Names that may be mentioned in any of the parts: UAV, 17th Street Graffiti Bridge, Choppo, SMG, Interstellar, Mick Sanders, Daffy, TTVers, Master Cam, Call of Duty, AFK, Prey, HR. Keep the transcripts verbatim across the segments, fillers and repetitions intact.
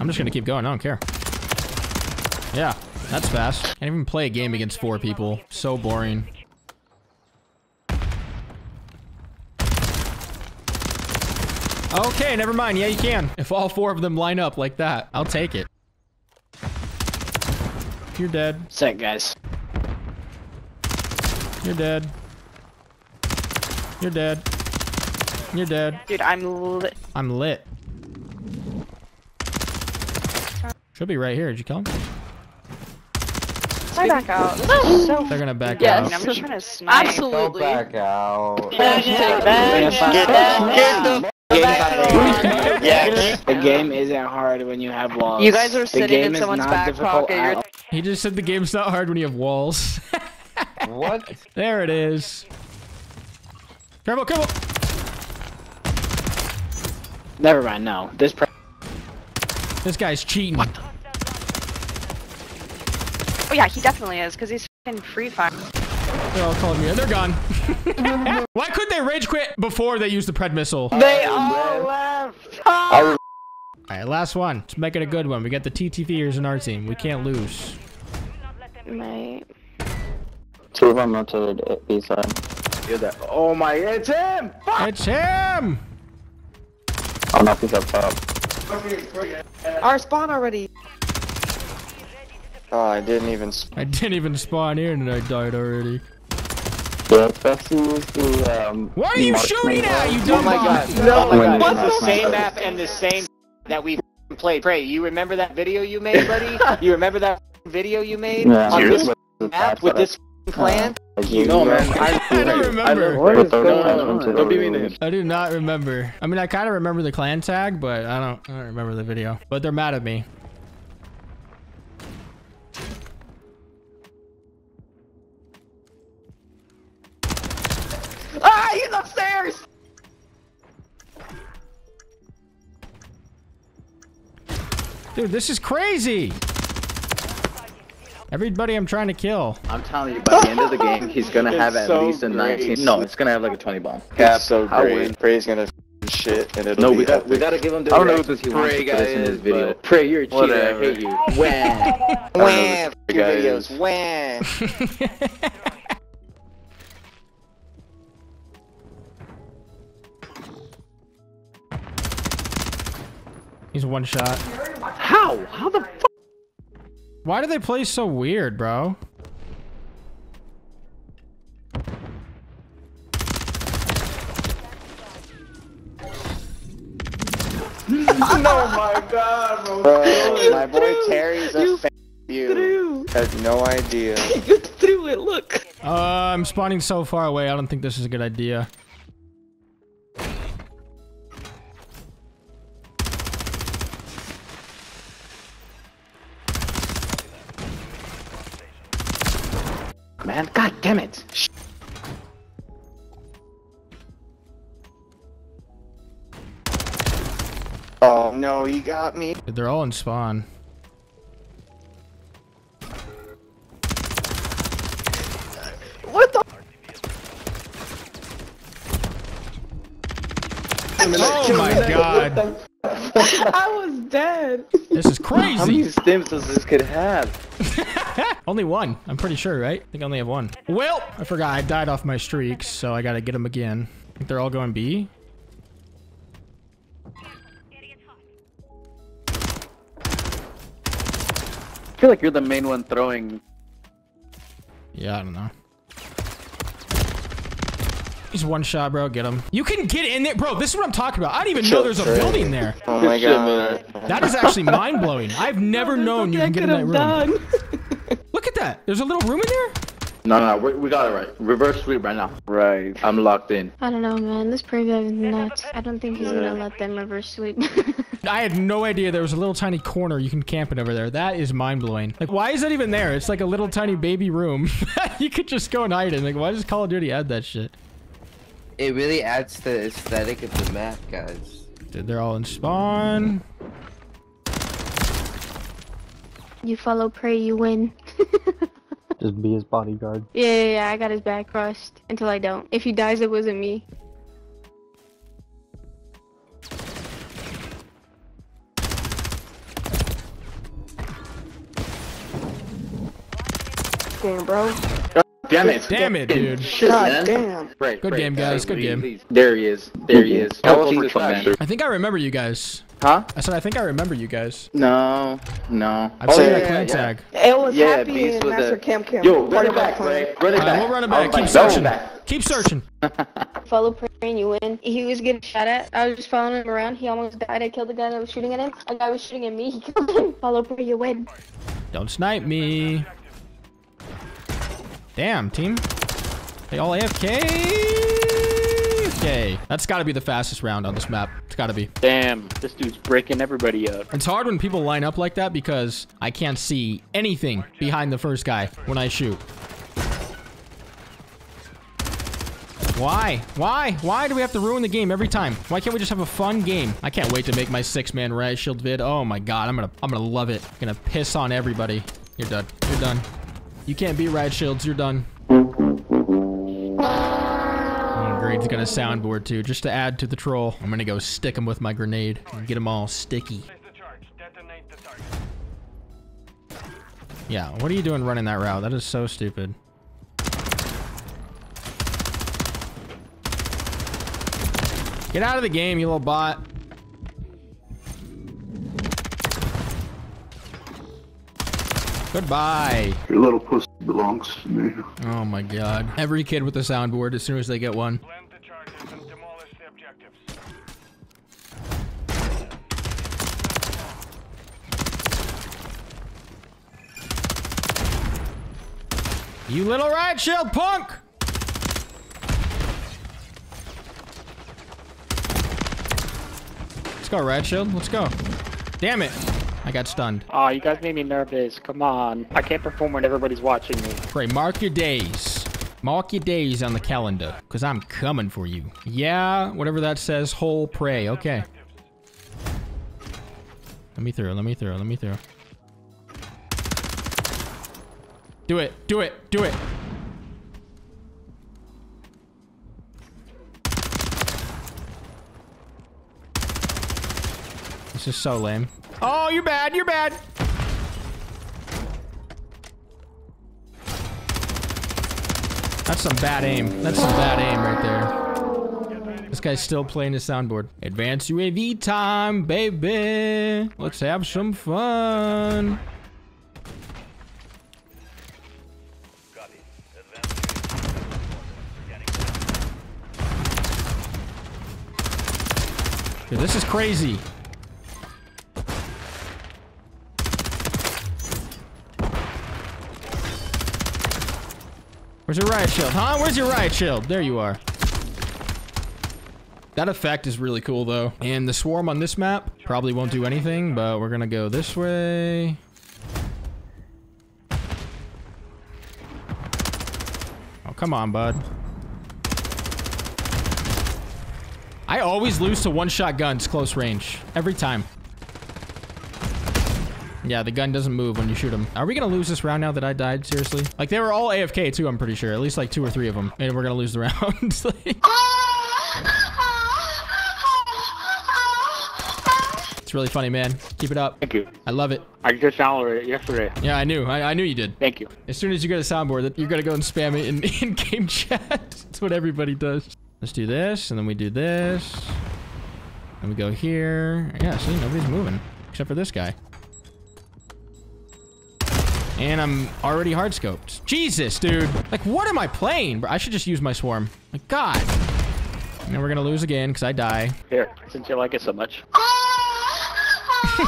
I'm just gonna keep going. I don't care. Yeah, that's fast. Can't even play a game against four people. So boring. Okay, never mind. Yeah, you can. If all four of them line up like that, I'll take it. You're dead. Set, guys. You're dead. You're dead. You're dead. Dude, I'm lit. I'm lit. Should be right here. Did you kill him? I back out. So they're gonna back yes. out. Yes, I'm just trying to snipe. Absolutely. Back out. Back out. Back out. Yes. The game isn't hard when you have walls. You guys are sitting in someone's back pocket. He just said the game's not hard when you have walls. What? There it is. Careful, careful. Never mind. No, this pre this guy's cheating. What? Oh yeah, he definitely is, cause he's f***ing free fire. They're all calling me. They're gone. Why couldn't they rage quit before they used the Pred missile? They all left. All right, last one. Let's make it a good one. We got the TTVers in our team. We can't lose. Mate. Two of them rotated at B side. Oh my! It's him! Fuck! It's him! Oh no, he's up top. Our spawn already. Oh, I didn't even sp I didn't even spawn here and I died already. Yeah, the, um, what are you shooting at, you dumb? Oh my god. No, oh my god. What's the same map and the same that we played Prey. You remember that video you made, buddy? You remember that video you made? Yeah. On this map with this clan? You know, man. I, I don't remember. What is going on? I do not remember. I mean, I kind of remember the clan tag, but I don't, I don't remember the video. But they're mad at me. Ah, he's upstairs! Dude, this is crazy! Everybody I'm trying to kill. I'm telling you, by the end of the game, he's gonna have at so least a great. nineteen. No, it's gonna have like a twenty bomb. Cap, so great. Prey's gonna shit, and it'll no, be we got, we gotta give him the I don't know what this Prey guy is, in this video. Prey, you're a cheater. Whatever. I hate you. Wham! Wham! Your videos. Wham! He's one shot. How? How the fuck? Why do they play so weird, bro? Oh my god, bro. Bro, my boy Terry's a fan of you. Has no idea. You threw it, look. Uh, I'm spawning so far away, I don't think this is a good idea. Man, god damn it! Shh. Oh no, he got me. They're all in spawn. What the? Oh my god! I was dead. This is crazy. How many stem cells this could have? Only one, I'm pretty sure, right? I think I only have one. Well, I forgot I died off my streaks, so I gotta get them again. I think they're all going B. I feel like you're the main one throwing. Yeah, I don't know. He's one shot, bro. Get him. You can get in there. Bro, this is what I'm talking about. I didn't even Chill know there's a train. building there. Oh my god. That is actually mind-blowing. I've never no, known you can get in that room. Done. Look at that. There's a little room in there? No, no, we, we got it right. Reverse sweep right now. Right. I'm locked in. I don't know, man. This Prey guy is nuts. I don't think he's yeah. gonna let them reverse sweep. I had no idea there was a little tiny corner you can camp in over there. That is mind-blowing. Like, why is that even there? It's like a little tiny baby room. You could just go and hide it. Like, why does Call of Duty add that shit? It really adds to the aesthetic of the map, guys. Dude, they're all in spawn. You follow Prey, you win. Just be his bodyguard. Yeah, yeah, yeah, I got his back crossed until I don't. If he dies, it wasn't me. this game, bro. God damn it. Damn it, dude. Shit, God damn. Break, good break, game, guys. Break, good game. Please. There he is. There he is. Oh, oh, Jesus, man. I think I remember you guys. Huh? I said I think I remember you guys. No, no. I'm oh, saying yeah, yeah, clan yeah. tag. It was yeah, Happy and Master Cam Cam. Yo, run it back, Prey. Run it back. We'll run it back. Keep searching. Keep searching. Follow Prey and you win. He was getting shot at. I was just following him around. He almost died. I killed the guy that was shooting at him. A guy was shooting at me. He killed him. Follow Prey, you win. Don't snipe me. Damn, team. They all A F K. Okay, that's gotta be the fastest round on this map. It's gotta be. Damn, this dude's breaking everybody up. It's hard when people line up like that because I can't see anything behind the first guy when I shoot. Why? Why? Why do we have to ruin the game every time? Why can't we just have a fun game? I can't wait to make my six-man riot shield vid. Oh my god, I'm gonna I'm gonna love it. I'm gonna piss on everybody. You're done. You're done. You can't beat riot shields, you're done. It's gonna soundboard too, just to add to the troll. I'm gonna go stick them with my grenade and get them all sticky. Yeah, what are you doing running that route? That is so stupid. Get out of the game, you little bot. Goodbye. Your little pussy belongs to me. Oh my god. Every kid with a soundboard as soon as they get one. Blend the charges and demolish the objectives. You little riot shield punk! Let's go, riot shield. Let's go. Damn it. I got stunned. Aw, oh, you guys made me nervous. Come on. I can't perform when everybody's watching me. Prey, mark your days. Mark your days on the calendar, because I'm coming for you. Yeah, whatever that says, whole Prey. Okay. Let me through, let me through, let me through. Do it, do it, do it. This is so lame. Oh, you're bad, you're bad. That's some bad aim. That's some bad aim right there. This guy's still playing his soundboard. Advanced U A V time, baby. Let's have some fun. Dude, this is crazy. Where's your riot shield, huh? Where's your riot shield? There you are. That effect is really cool, though. And the swarm on this map probably won't do anything, but we're gonna go this way. Oh, come on, bud. I always lose to one-shot guns close range. Every time. Yeah, the gun doesn't move when you shoot him. Are we gonna lose this round now that I died? Seriously? Like, they were all A F K too, I'm pretty sure. At least like two or three of them. And we're gonna lose the round. Like, it's really funny, man. Keep it up. Thank you. I love it. I just downloaded it yesterday. Yeah, I knew. I, I knew you did. Thank you. As soon as you get a soundboard, you're gonna go and spam it in, in game chat. That's what everybody does. Let's do this, and then we do this. And we go here. Yeah, see, nobody's moving. Except for this guy. And I'm already hardscoped. Jesus, dude. Like, what am I playing? I should just use my swarm. Like, God. And then we're gonna lose again, because I die. Here, since you like it so much. Oh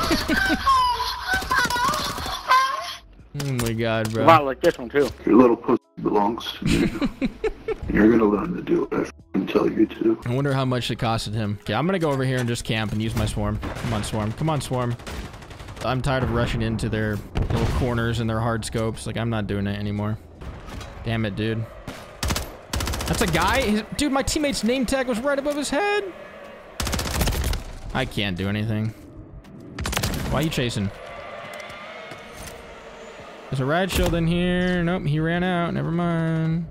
my god, bro. Wow, like this one, too. Your little pussy belongs to me. You're gonna learn to do it. I tell you to. I wonder how much it costed him. Okay, I'm gonna go over here and just camp and use my swarm. Come on, swarm. Come on, swarm. I'm tired of rushing into their little corners and their hard scopes. Like, I'm not doing it anymore. Damn it, dude. That's a guy? His, dude, my teammate's name tag was right above his head. I can't do anything. Why are you chasing? There's a riot shield in here. Nope, he ran out. Never mind.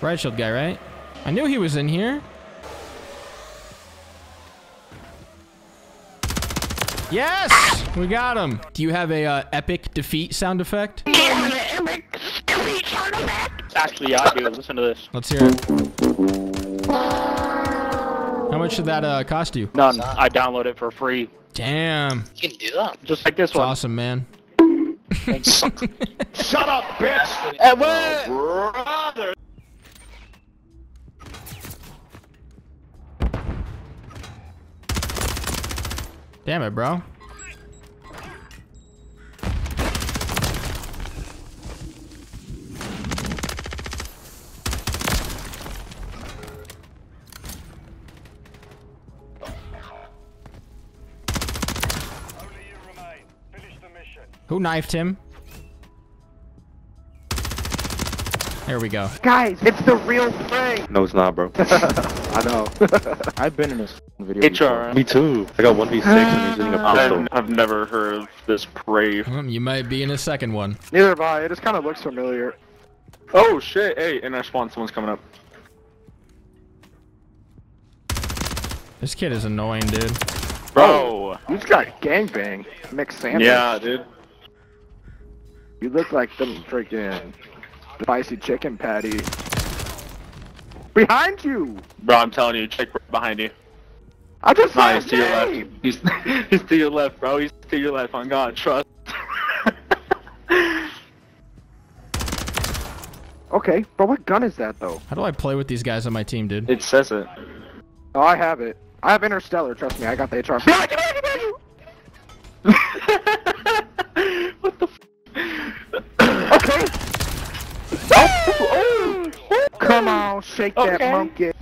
Riot shield guy, right? I knew he was in here. Yes! We got him. Do you have a uh, epic defeat sound effect? Actually, yeah, I do. Listen to this. Let's hear it. How much did that uh, cost you? None. I downloaded it for free. Damn. You can do that. Just like this That's one. Awesome, man. Shut up, bitch! And we're brother. Damn it, bro. Who knifed him? There we go. Guys, it's the real Prey. No, it's not, bro. I know. I've been in this video. H R. Before. Me too. I got one v six and he's using a pistol. I've never heard of this Prey. Um, you might be in a second one. Neither have I. It just kind of looks familiar. Oh, shit. Hey, in our spawn, someone's coming up. This kid is annoying, dude. Bro, oh, he's got gangbang. Mick Sanders. Yeah, dude. You look like them freaking spicy chicken patty. Behind you! Bro, I'm telling you, check right behind you. I just nah, he's to your left. He's, he's to your left, bro. He's to your left. On God, trust. Okay, but what gun is that though? How do I play with these guys on my team, dude? It says it. Oh, I have it. I have Interstellar, trust me, I got the H R. What the f? Okay! Oh, oh, come on, shake okay. that monkey.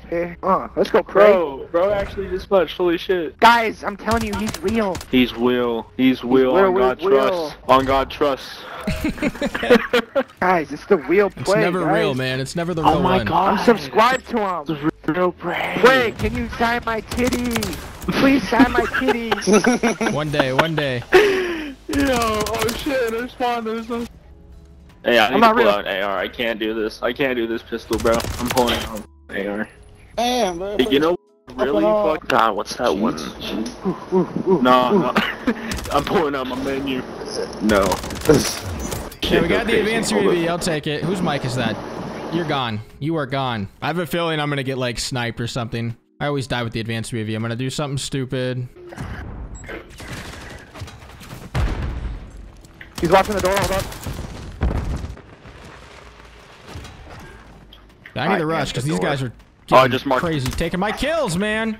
Uh, let's go, Prey. Bro, bro actually just much, holy shit. Guys, I'm telling you, he's real. He's real. He's real, he's on, real, God real. on God trust. On God trust. Guys, it's the real Prey, It's never guys. real, man. It's never the real one. Oh my one. God. I'm subscribed to him. No Prey. Prey, can you sign my kitty? Please sign my kitty. One day, one day. Yo, oh shit, I spawned. There's no. Hey, I need I'm to pull out an A R. I can't do this. I can't do this pistol, bro. I'm pulling out an A R. Damn, bro. You know, really fuck. God, what's that one? Ooh, ooh, ooh, no, ooh. no. I'm pulling out my menu. No. Yeah, we got the advanced U A V. I'll take it. Whose mic is that? You're gone. You are gone. I have a feeling I'm gonna get like sniped or something. I always die with the advanced U A V. I'm gonna do something stupid. He's watching the door. Hold up. I need I the rush because the these guys are oh, just crazy, taking my kills, man.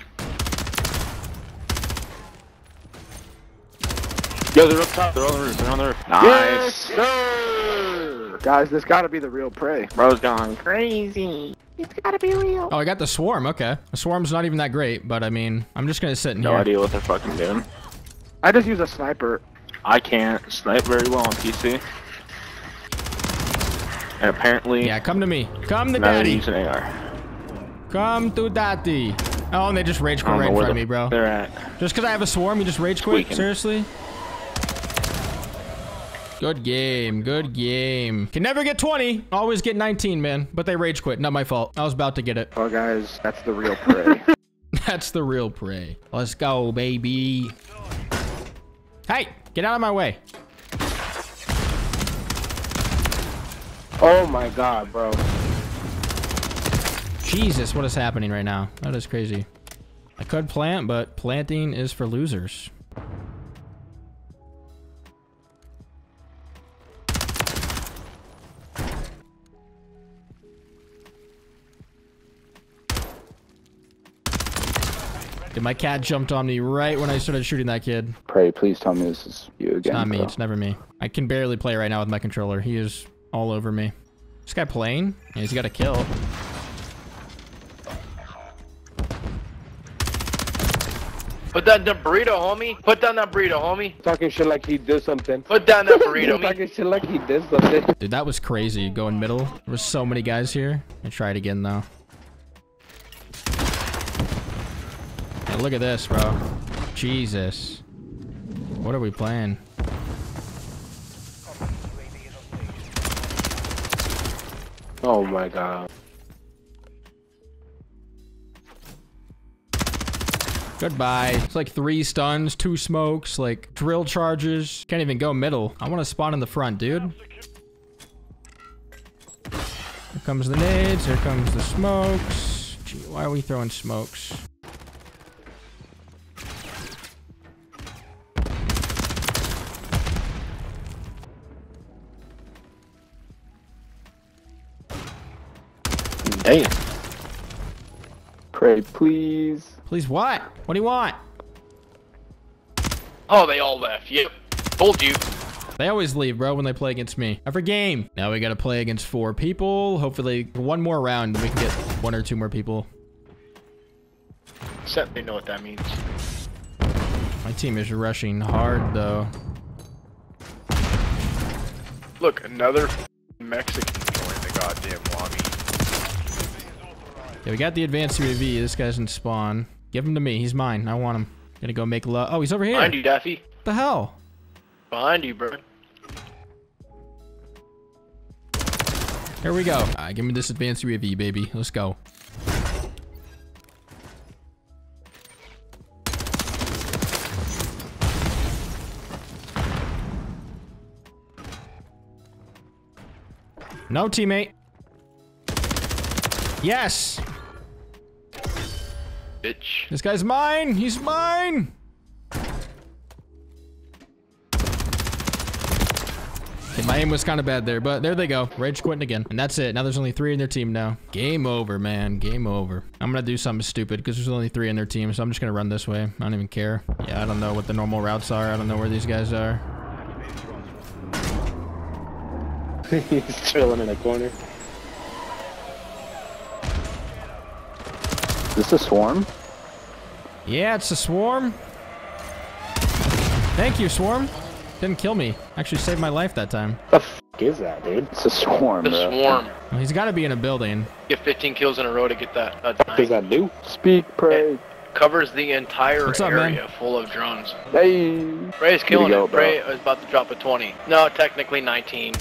Yo, they're up top. They're on the roof. They're on the roof. Nice. Yes, sir. Guys, this gotta be the real Prey. Bro's gone crazy. It's gotta be real. Oh, I got the swarm. Okay, the swarm's not even that great, but I mean, I'm just gonna sit in no here. No idea what they're fucking doing. I just use a sniper. I can't snipe very well on P C. And apparently, yeah, come to me. Come to daddy. An A R. Come to daddy. Oh, and they just rage quit right in front of me, bro. They're at. Just because I have a swarm, you just rage quit? Squeaking. Seriously? Good game. Good game. Can never get twenty. Always get nineteen, man. But they rage quit. Not my fault. I was about to get it. Oh, guys, that's the real Prey. That's the real Prey. Let's go, baby. Hey, get out of my way. Oh my God, bro. Jesus, what is happening right now? That is crazy. I could plant, but planting is for losers. Dude, my cat jumped on me right when I started shooting that kid. Prey, please tell me this is you again. It's not me, bro. It's never me. I can barely play right now with my controller. He is all over me. This guy playing? Yeah, he's got a kill. Put down the burrito, homie. Put down that burrito, homie. Talking shit like he did something. Put down that burrito, homie. Talking shit like he did something. Dude, that was crazy. Going middle. There was so many guys here. I try it again though. Yeah, look at this, bro. Jesus. What are we playing? Oh my God. Goodbye. It's like three stuns, two smokes, like drill charges. Can't even go middle. I want to spawn in the front, dude. Here comes the nades. Here comes the smokes. Gee, why are we throwing smokes? Damn. Prey, please. Please what? What do you want? Oh, they all left. Yep. Told you. They always leave, bro, when they play against me. Every game. Now we gotta play against four people. Hopefully, one more round, we can get one or two more people. Except they know what that means. My team is rushing hard, though. Look, another Mexican joined the goddamn lobby. Yeah, we got the advanced U A V. This guy's in spawn. Give him to me. He's mine. I want him. Gonna go make love. Oh, he's over here. Behind you, Daffy. What the hell? Behind you, bro. Here we go. All right, give me this advanced U A V, baby. Let's go. No, teammate. Yes. Bitch. This guy's mine. He's mine. Okay, my aim was kind of bad there, but there they go. Rage quitting again. And that's it. Now there's only three in their team now. Game over, man. Game over. I'm going to do something stupid because there's only three in their team. So I'm just going to run this way. I don't even care. Yeah, I don't know what the normal routes are. I don't know where these guys are. He's chilling in a corner. Is this a swarm? Yeah, it's a swarm. Thank you, swarm. Didn't kill me. Actually saved my life that time. The f is that, dude? It's a swarm, it's a bro. swarm. Well, he's got to be in a building. Get fifteen kills in a row to get that. Uh, what does that do? Speak, Prey. It covers the entire What's area up, full of drones. Hey. Prey's killing go, it. Bro. Prey is about to drop a twenty. No, technically nineteen.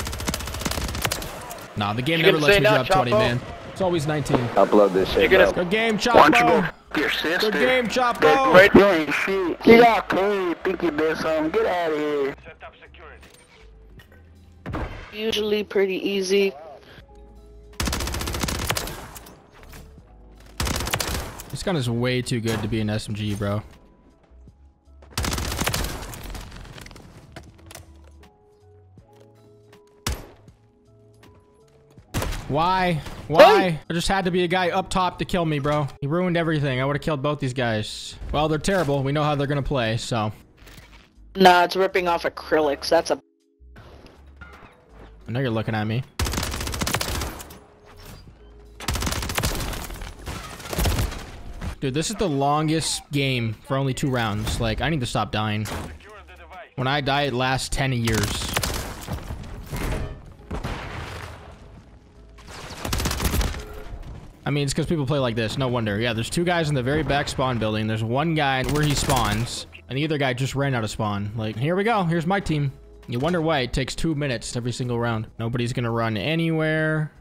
Nah, the game you never lets me drop Choppo? twenty, man. It's always nineteen. Upload this shit. Gonna... Good game, Choppo. Your sister. Good game, Choppo. Great game, shit. You got clean, pinky best on. Get out of here. Set up security. Usually pretty easy. This gun is way too good to be an S M G, bro. Why? Why? Hey! There just had to be a guy up top to kill me, bro. He ruined everything. I would have killed both these guys. Well, they're terrible. We know how they're gonna play, so. Nah, it's ripping off acrylics. That's a... I know you're looking at me. Dude, this is the longest game for only two rounds. Like, I need to stop dying. When I die, it lasts ten years. I mean, it's because people play like this. No wonder. Yeah, there's two guys in the very back spawn building. There's one guy where he spawns, and the other guy just ran out of spawn. Like, here we go. Here's my team. You wonder why it takes two minutes every single round. Nobody's going to run anywhere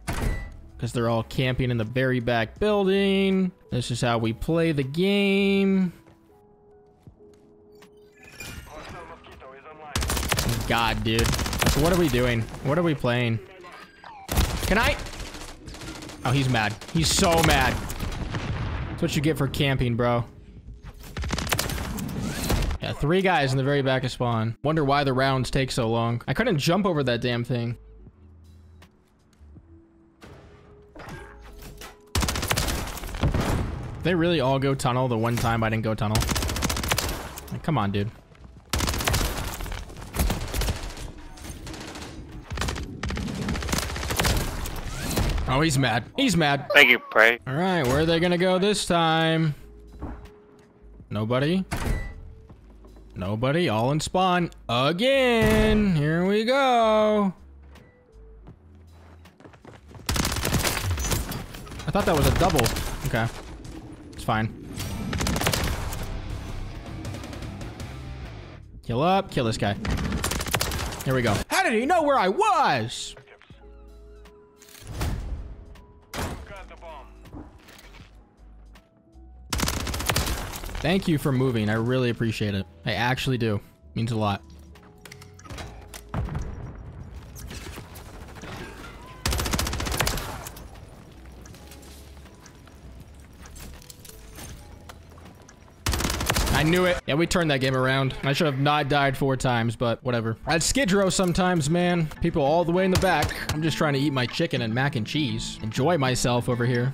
because they're all camping in the very back building. This is how we play the game. God, dude. So what are we doing? What are we playing? Can I... Oh, he's mad. He's so mad. That's what you get for camping, bro. Yeah, three guys in the very back of spawn. Wonder why the rounds take so long. I couldn't jump over that damn thing. They really all go tunnel the one time I didn't go tunnel. Like, come on, dude. Oh, he's mad. He's mad. Thank you, Prey. All right, where are they gonna go this time? Nobody. Nobody. All in spawn again. Here we go. I thought that was a double. Okay, it's fine. Kill up. Kill this guy. Here we go. How did he know where I was? Thank you for moving. I really appreciate it. I actually do. It means a lot. I knew it. Yeah, we turned that game around. I should have not died four times, but whatever. I'd skid row sometimes, man. People all the way in the back. I'm just trying to eat my chicken and mac and cheese. Enjoy myself over here.